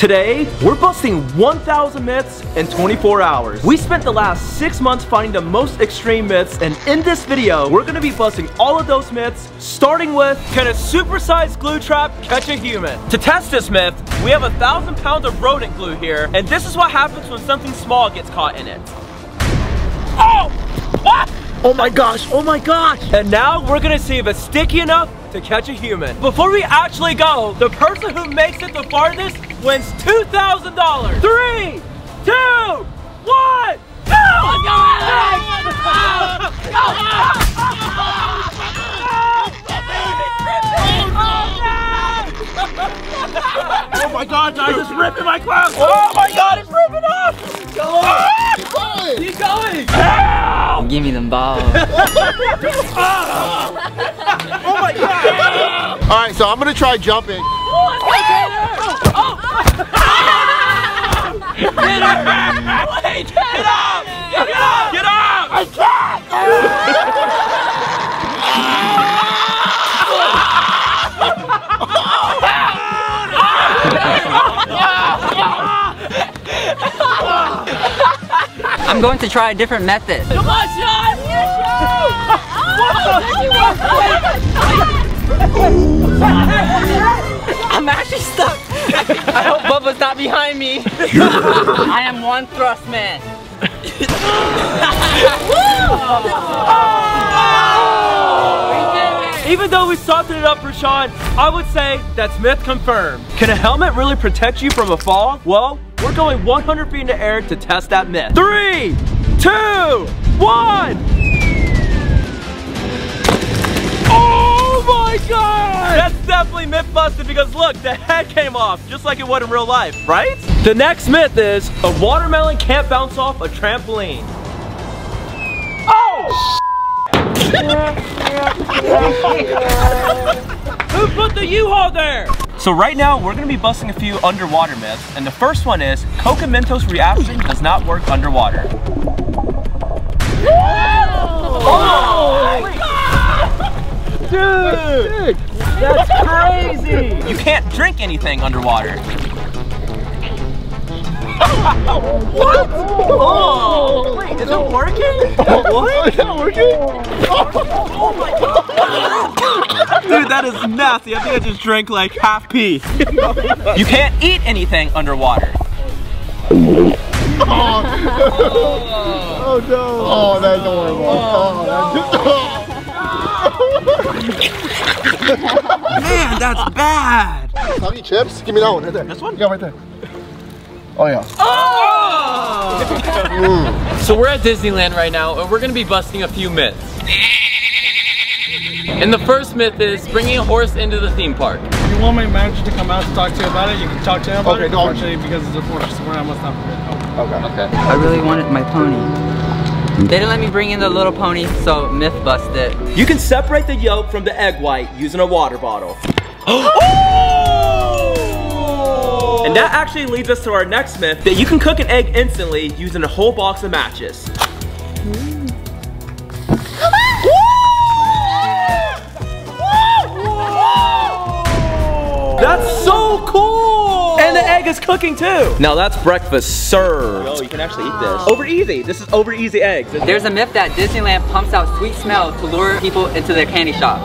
Today, we're busting 1,000 myths in 24 hours. We spent the last 6 months finding the most extreme myths, and in this video, we're gonna be busting all of those myths, starting with, can a supersized glue trap catch a human? To test this myth, we have 1,000 pounds of rodent glue here, and this is what happens when something small gets caught in it. Oh! What? Oh my gosh, oh my gosh! And now we're gonna see if it's sticky enough to catch a human. Before we actually go, the person who makes it the farthest wins $2,000. 3, 2, 1, go! Oh my god, I just ripped my clothes! Oh my god, it's ripping off! Keep going! Ow! Give me them balls. Oh my god! Alright, so I'm gonna try jumping. Get up! Wait, get up! Get up! Get up! I can't! I'm going to try a different method. Come on, Sean! I'm actually stuck. I hope Bubba's not behind me. I am one thrust man. Oh! Even though we softened it up for Sean, I would say that's myth confirmed. Can a helmet really protect you from a fall? Well, we're going 100 feet in the air to test that myth. 3, 2, 1. Oh my god! That's definitely myth busted because look, the head came off just like it would in real life, right? The next myth is a watermelon can't bounce off a trampoline. Oh! Who put the U-Haul there? So right now, we're gonna be busting a few underwater myths, and the first one is, Coke and Mentos reaction does not work underwater. Oh, oh my god! Dude, that's crazy! You can't drink anything underwater. What? Oh! Wait, is it working? What? Is that working? Oh my god! Dude, that is nasty. I think I just drank like half pee. You can't eat anything underwater. Oh, oh no! Oh, that's horrible. Oh, no. Man, that's bad. I'll eat chips. Give me that one right there. This one? Yeah, right there. Oh yeah. Oh! So we're at Disneyland right now and we're gonna be busting a few myths. And the first myth is bringing a horse into the theme park. If you want my manager to come out to talk to you about it, you can talk to him about it. Unfortunately, because it's a horse, so I must not forget. Oh. Okay. Okay. I really wanted my pony. They didn't let me bring in the little pony, so myth bust it. You can separate the yolk from the egg white using a water bottle. And that actually leads us to our next myth, that you can cook an egg instantly using a whole box of matches. That's so cool! And the egg is cooking too! Now that's breakfast served. Yo, you can actually eat this. Over easy, this is over easy eggs. There's a myth that Disneyland pumps out sweet smell to lure people into their candy shop.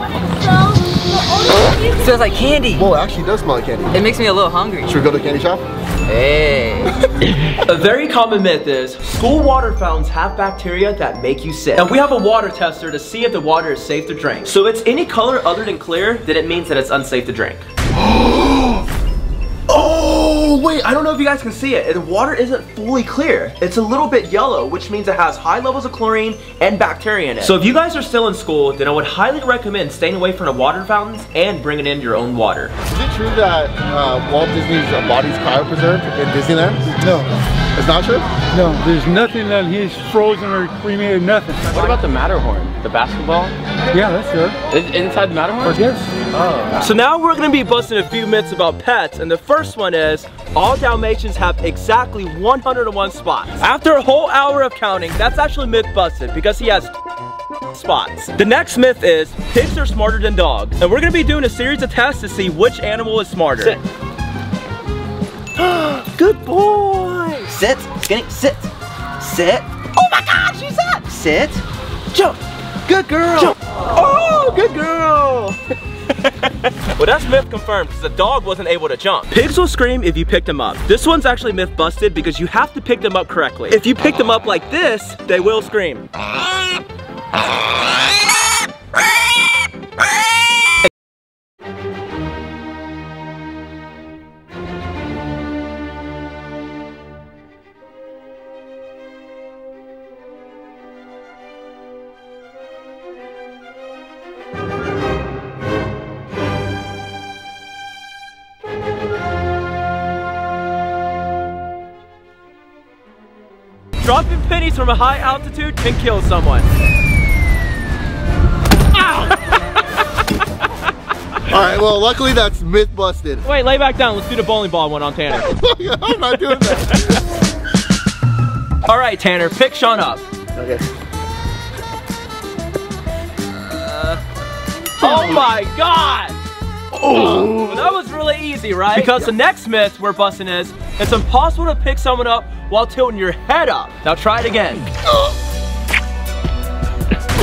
Smells like candy. Well, it actually does smell like candy. It makes me a little hungry. Should we go to the candy shop? Hey. A very common myth is school water fountains have bacteria that make you sick. And we have a water tester to see if the water is safe to drink. So if it's any color other than clear, then it means that it's unsafe to drink. Oh, wait, I don't know if you guys can see it. The water isn't fully clear. It's a little bit yellow, which means it has high levels of chlorine and bacteria in it. So if you guys are still in school, then I would highly recommend staying away from the water fountains and bringing in your own water. Is it true that Walt Disney's body's cryopreserved in Disneyland? No. It's not true? No, there's nothing that he's frozen or cremated, nothing. What about the Matterhorn? The basketball? Yeah, that's true. Is it inside the Matterhorn? Yes. Oh. So now we're gonna be busting a few myths about pets, and the first one is, all Dalmatians have exactly 101 spots. After a whole hour of counting, that's actually myth busted because he has spots. The next myth is, pigs are smarter than dogs. And we're gonna be doing a series of tests to see which animal is smarter. Good boy. Sit, Skinny, sit. Sit. Oh my gosh, she's up. Sit. Jump. Good girl. Jump. Oh, good girl. Well, that's myth confirmed because the dog wasn't able to jump. Pigs will scream if you picked them up. This one's actually myth busted because you have to pick them up correctly. If you pick them up like this, they will scream. Dropping pennies from a high altitude can kill someone. Ow! Alright, well, luckily that's myth busted. Wait, lay back down. Let's do the bowling ball one on Tanner. I'm not doing that. Alright, Tanner, pick Sean up. Okay. Oh my god! Oh. Well, that was really easy, right? Because the next myth we're busting is, it's impossible to pick someone up while tilting your head up. Now try it again. Well,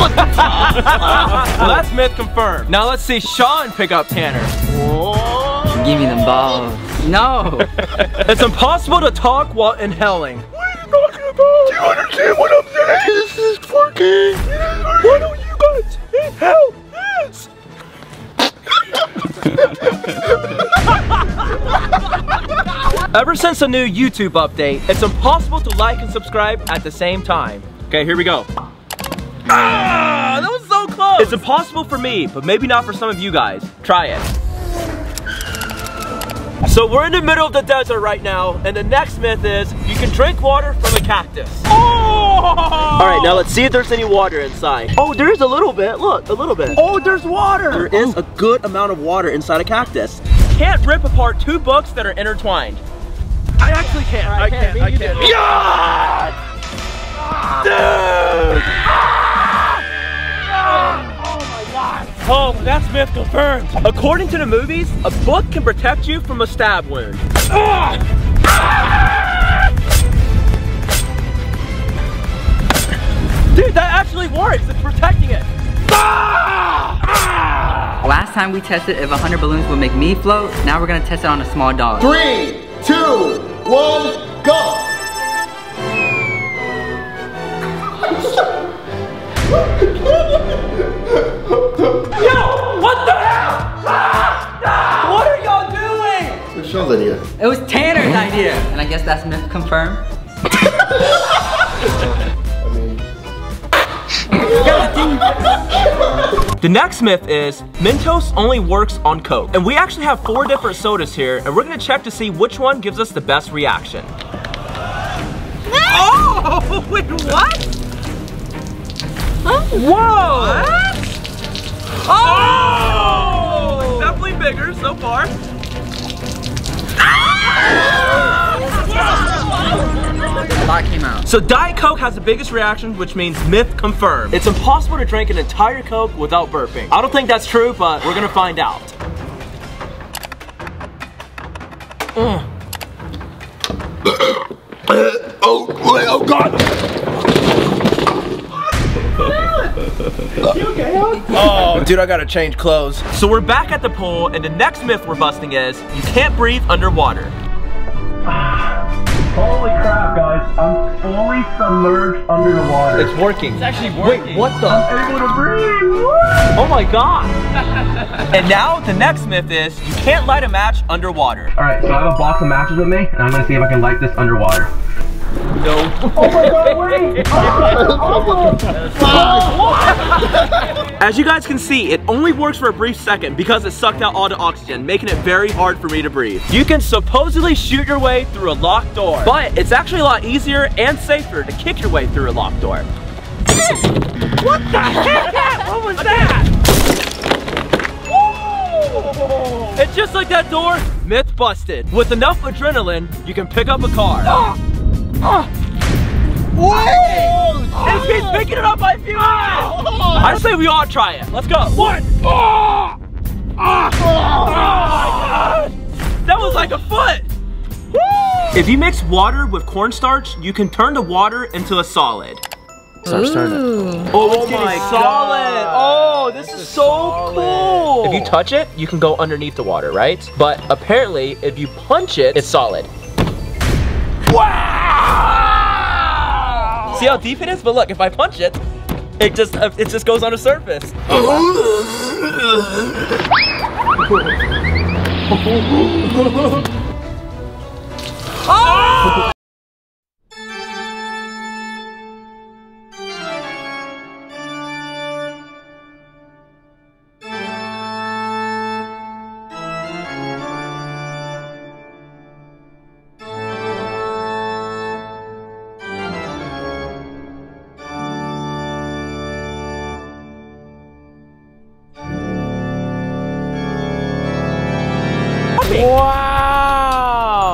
that's myth confirmed. Now let's see Sean pick up Tanner. Whoa. Give me the ball. No. It's impossible to talk while inhaling. What are you talking about? Do you understand what I'm saying? This is twerking. Why don't you guys inhale this? Ever since the new YouTube update, it's impossible to like and subscribe at the same time. Okay, here we go. Ah, that was so close! It's impossible for me, but maybe not for some of you guys. Try it. So we're in the middle of the desert right now, and the next myth is, you can drink water from a cactus. Oh! Alright, now let's see if there's any water inside. Oh, there's a little bit, look, a little bit. Oh, there's water! There is a good amount of water inside a cactus. Can't rip apart two books that are intertwined. I actually can't. Right, I can't. Yeah! Dude! Oh my god. Oh, that's myth confirmed. According to the movies, a book can protect you from a stab wound. Dude, that actually works. It's protecting it. Last time we tested if 100 balloons would make me float, now we're gonna test it on a small dog. 3, 2, 1, go! Yo, what the hell? What are y'all doing? It was Sean's idea. It was Tanner's idea. And I guess that's myth confirmed. The next myth is Mentos only works on Coke. And we actually have 4 different sodas here, and we're gonna check to see which one gives us the best reaction. Oh, wait, what? Huh? Whoa! What? Oh! Definitely bigger so far. A lot came out. So Diet Coke has the biggest reaction, which means myth confirmed. It's impossible to drink an entire Coke without burping. I don't think that's true, but we're gonna find out. Oh god! You okay, Alex? Oh, dude, I gotta change clothes. So we're back at the pool, and the next myth we're busting is you can't breathe underwater. Holy crap, guys, I'm fully submerged under the water. It's working. It's actually working. Wait, what the? I'm able to breathe. Oh my god. And now the next myth is you can't light a match underwater. All right, so I have a box of matches with me, and I'm gonna see if I can light this underwater. No. Oh my god, wait. As you guys can see, it only works for a brief second because it sucked out all the oxygen, making it very hard for me to breathe. You can supposedly shoot your way through a locked door, but it's actually a lot easier and safer to kick your way through a locked door. What the heck? What was that? Whoa. It's just like that door, myth busted. With enough adrenaline, you can pick up a car. What? He's picking it up by feet. I say we all try it. Let's go. 1. Oh my god. That was like a foot. Woo! If you mix water with cornstarch, you can turn the water into a solid. Oh my solid. Oh, this is so cool. If you touch it, you can go underneath the water, right? But apparently, if you punch it, it's solid. Wow! See how deep it is? But look, if I punch it, it just goes on the surface. Oh! Wow!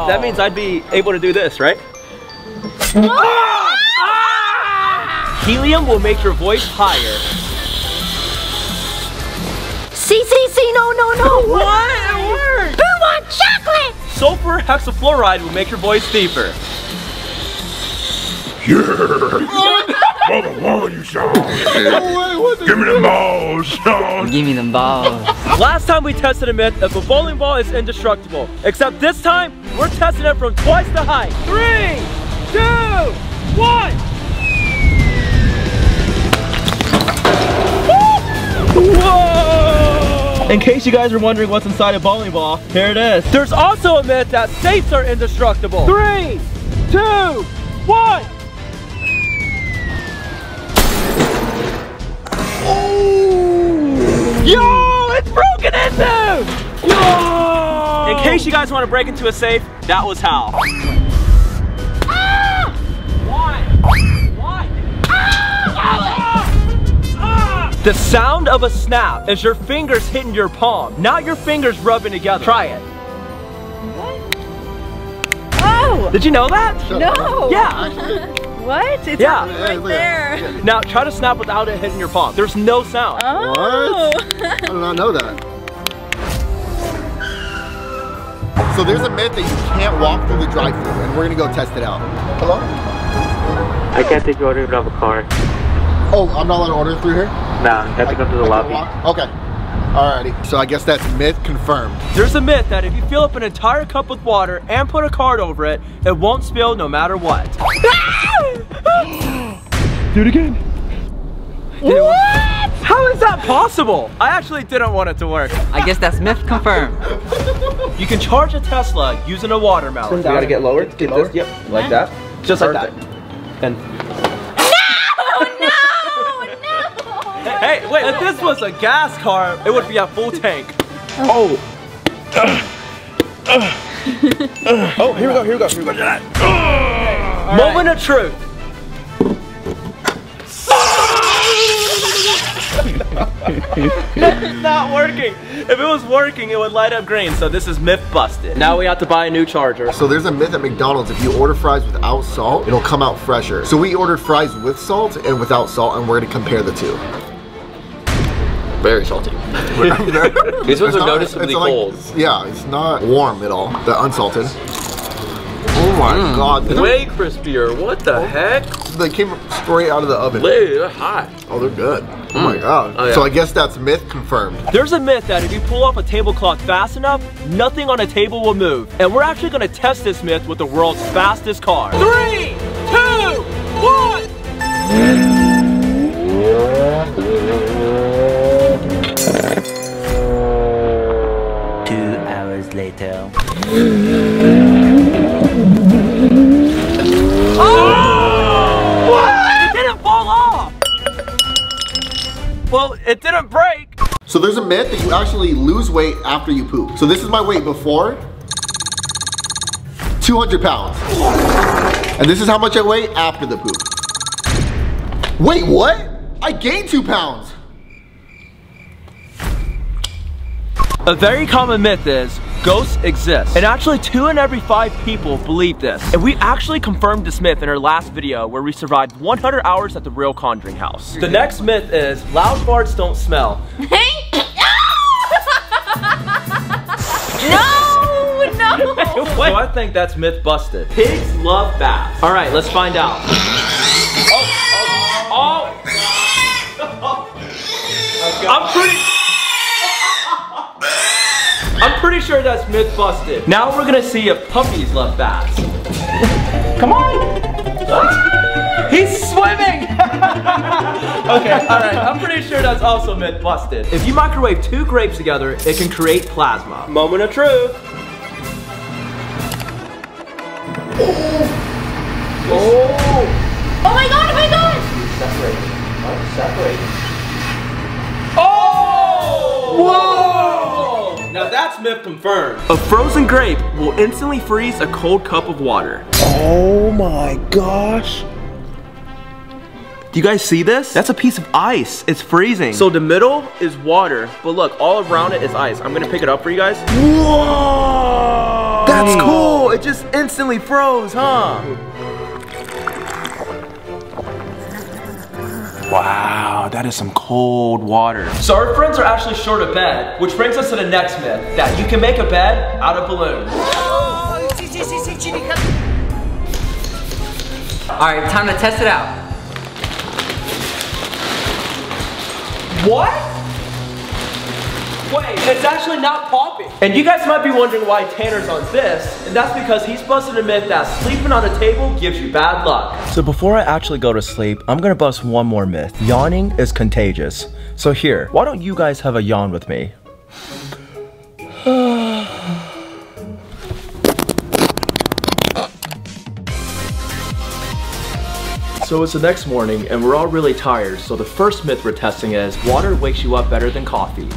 That means I'd be able to do this, right? Ah! Ah! Helium will make your voice higher. See, see, see, no, no, no! What? It worked! Who wants chocolate? Sulfur hexafluoride will make your voice deeper. Yeah! Give me them balls, Sean. Give me them balls. Last time we tested a myth if a bowling ball is indestructible. Except this time, we're testing it from twice the height. 3, 2, 1. Whoa! In case you guys are wondering what's inside a bowling ball, here it is. There's also a myth that safes are indestructible. 3, 2, 1. Yo, it's broken into! Yo! In case you guys want to break into a safe, that was how. Ah! Why? Ah! Ah! The sound of a snap is your fingers hitting your palm, not your fingers rubbing together. Try it. What? Oh! Did you know that? No! Yeah! What? It's right there. Now try to snap without it hitting your palm. There's no sound. Oh. What? I did not know that. So there's a myth that you can't walk through the drive-thru, and we're gonna go test it out. Hello? I can't take your order without a car. Oh, I'm not allowed to order through here? Nah, you have to go to the lobby. Okay. Alrighty, so I guess that's myth confirmed. There's a myth that if you fill up an entire cup with water and put a card over it, it won't spill no matter what. Do it again. What? How is that possible? I actually didn't want it to work. I guess that's myth confirmed. You can charge a Tesla using a watermelon. You gotta get lower. Get lower. Yep, like that. Just like that. And hey, wait, if this was a gas car, it would be a full tank. Oh. Oh, here we go, here we go, here we go. Okay. Moment of truth. That is not working. If it was working, it would light up green, so this is myth busted. Now we have to buy a new charger. So there's a myth at McDonald's, if you order fries without salt, it'll come out fresher. So we ordered fries with salt and without salt, and we're gonna compare the two. Very salty. These ones are noticeably cold. Yeah, it's not warm at all. They're unsalted. Oh my god. They're way crispier. What the heck? They came straight out of the oven. Literally, they're hot. Oh, they're good. Oh my god. Oh, yeah. So I guess that's myth confirmed. There's a myth that if you pull off a tablecloth fast enough, nothing on a table will move. And we're actually going to test this myth with the world's fastest car. 3, 2, 1. Later. Oh! What? It didn't fall off! Well, it didn't break. So there's a myth that you actually lose weight after you poop. So this is my weight before. 200 pounds. And this is how much I weigh after the poop. Wait, what? I gained 2 pounds. A very common myth is ghosts exist. And actually 2 in every 5 people believe this. And we actually confirmed this myth in our last video where we survived 100 hours at the real Conjuring house. The next myth is loud farts don't smell. No! No! What? So I think that's myth busted. Pigs love baths. All right, let's find out. Oh. I'm pretty sure that's myth busted. Now we're gonna see if puppies love baths. Come on. Ah! He's swimming. Okay, all right. I'm pretty sure that's also myth busted. If you microwave two grapes together, it can create plasma. Moment of truth. Oh! Oh my god! Oh my god! Separate. Oh, separate. Oh! Whoa! Now that's myth confirmed. A frozen grape will instantly freeze a cold cup of water. Oh my gosh! Do you guys see this? That's a piece of ice. It's freezing. So the middle is water, but look, all around it is ice. I'm gonna pick it up for you guys. Whoa! That's cool, it just instantly froze, huh? Wow, that is some cold water. So our friends are actually short a bed, which brings us to the next myth, that you can make a bed out of balloons. All right, time to test it out. What? Wait, it's actually not popping. And you guys might be wondering why Tanner's on this, and that's because he's busted a myth that sleeping on a table gives you bad luck. So before I actually go to sleep, I'm gonna bust one more myth. Yawning is contagious. So here, why don't you guys have a yawn with me? So it's the next morning, and we're all really tired, so the first myth we're testing is water wakes you up better than coffee.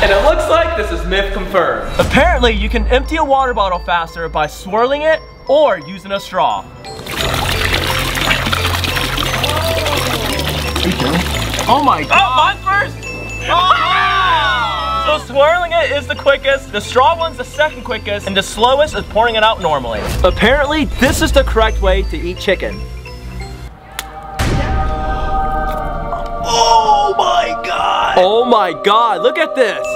And it looks like this is myth confirmed. Apparently, you can empty a water bottle faster by swirling it or using a straw. Oh my god. Oh, mine first! Oh! So swirling it is the quickest, the straw one's the second quickest, and the slowest is pouring it out normally. Apparently, this is the correct way to eat chicken. Oh my god! Oh my god, look at this!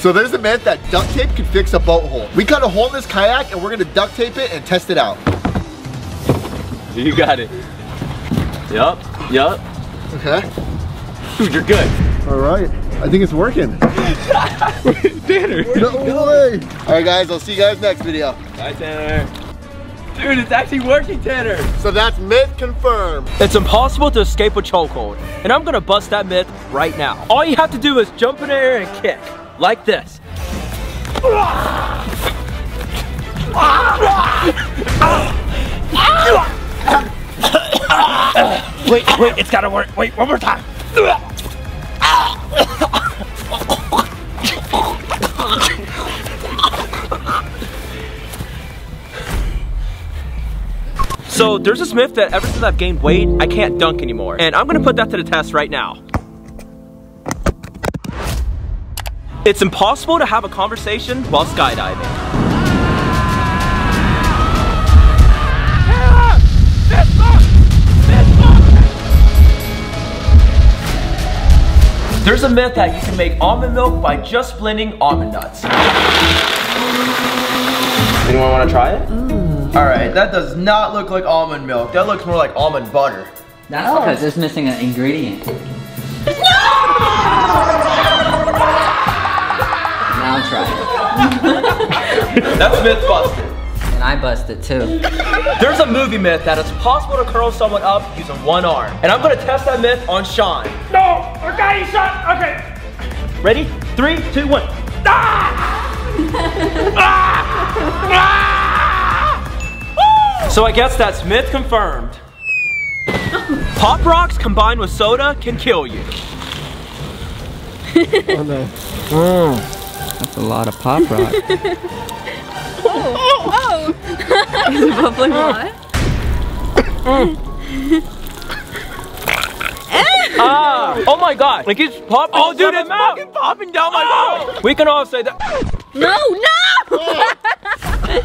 So there's the myth that duct tape can fix a boat hole. We cut a hole in this kayak and we're gonna duct tape it and test it out. You got it. Yup, yup. Okay. Dude, you're good. Alright, I think it's working. Tanner! No way! Alright guys, I'll see you guys next video. Bye Tanner. Dude, it's actually working, Tanner. So that's myth confirmed. It's impossible to escape a chokehold, and I'm gonna bust that myth right now. All you have to do is jump in the air and kick, like this. Wait, it's gotta work. Wait, one more time. So there's this myth that ever since I've gained weight, I can't dunk anymore. And I'm gonna put that to the test right now. It's impossible to have a conversation while skydiving. Ah! This book! There's a myth that you can make almond milk by just blending almond nuts. Anyone wanna try it? Mm. Alright, that does not look like almond milk. That looks more like almond butter. That's because it's missing an ingredient. No! Now try it. That's myth busted. And I busted too. There's a movie myth that it's possible to curl someone up using one arm. And I'm gonna test that myth on Sean. No! Okay, Sean! Okay. Ready? 3, 2, 1. Ah! Ah! Ah! So I guess that's myth confirmed. Pop rocks combined with soda can kill you. Oh no. Oh, that's a lot of pop rock. Oh, oh. Is it bubbling hot? Ah, oh my god. Like it's popping. Oh dude, it's fucking popping down my mouth. We can all say that. No, no!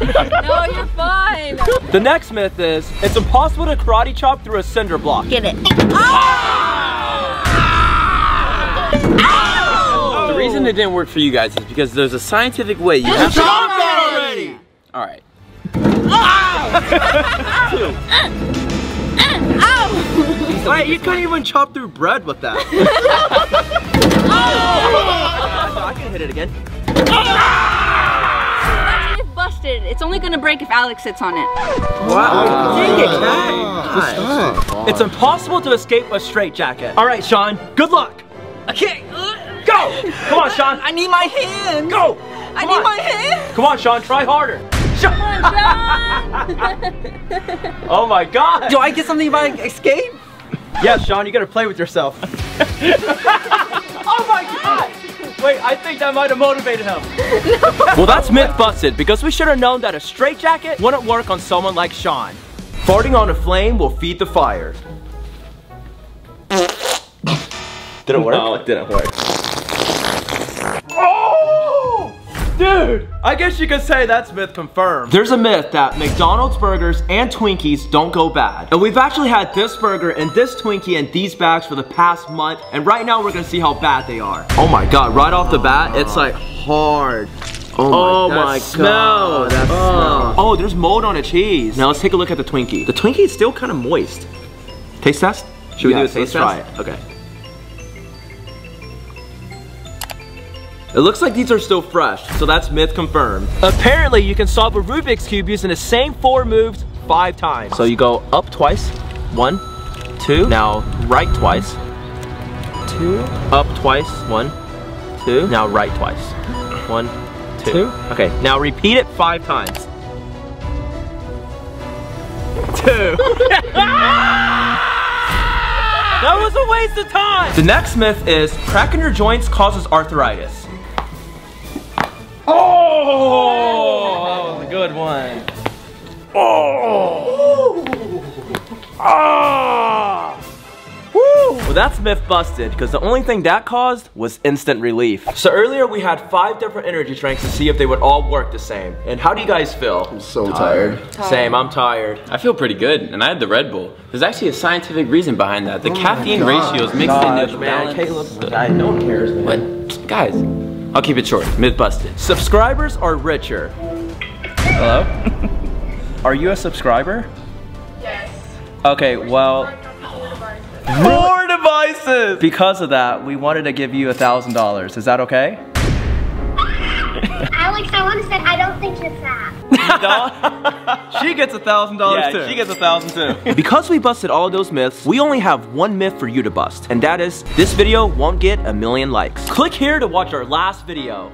No, you're fine. The next myth is, it's impossible to karate chop through a cinder block. Get it. Oh! The reason it didn't work for you guys is because there's a scientific way you have to chop that already. All right. Oh! Wait, you couldn't even chop through bread with that. Oh! I can hit it again. Busted. It's only gonna break if Alex sits on it. Wow. Dang it, guys. It's impossible to escape a straitjacket. All right, Sean, good luck. Okay, go. Come on, Sean. I need my hand. Go. I need my hand. Come on, Sean, try harder. Come on, Sean. Oh my God. Do I get something if I escape? Yes, Sean, you gotta play with yourself. Oh my God. Wait, I think that might have motivated him. No. Well, that's myth busted because we should have known that a straitjacket wouldn't work on someone like Sean. Farting on a flame will feed the fire. Did it work? No, it didn't work. Oh! Dude, I guess you could say that's myth confirmed. There's a myth that McDonald's burgers and Twinkies don't go bad. And we've actually had this burger and this Twinkie and these bags for the past month. And right now we're gonna see how bad they are. Oh my God, right off the bat, it's like hard. Oh my God. That smell. Oh, there's mold on the cheese. Now let's take a look at the Twinkie. The Twinkie is still kind of moist. Taste test? Should we do a taste test? Let's try it, okay. It looks like these are still fresh, so that's myth confirmed. Apparently, you can solve a Rubik's Cube using the same 4 moves 5 times. So you go up twice, 1, 2. Now right twice, 2. Up twice, 1, 2. Now right twice, 1, 2. Okay, now repeat it 5 times. 2. That was a waste of time. The next myth is cracking your joints causes arthritis. Oh, that was a good one. Oh. Ah. Woo. Well, that's myth busted because the only thing that caused was instant relief. So earlier we had 5 different energy drinks to see if they would all work the same. And how do you guys feel? I'm so tired. Same, I'm tired. I feel pretty good, and I had the Red Bull. There's actually a scientific reason behind that. The caffeine ratios mixed into balance. Caleb, I don't care. What? Guys. I'll keep it short, myth busted. Subscribers are richer. Hello? Are you a subscriber? Yes. Okay, well. 4 devices! Because of that, we wanted to give you $1,000. Is that okay? Alex, someone said I don't think you're fat. She gets $1,000 too. Yeah, she gets $1,000 too. Because we busted all those myths, we only have one myth for you to bust, and that is, this video won't get a 1,000,000 likes. Click here to watch our last video.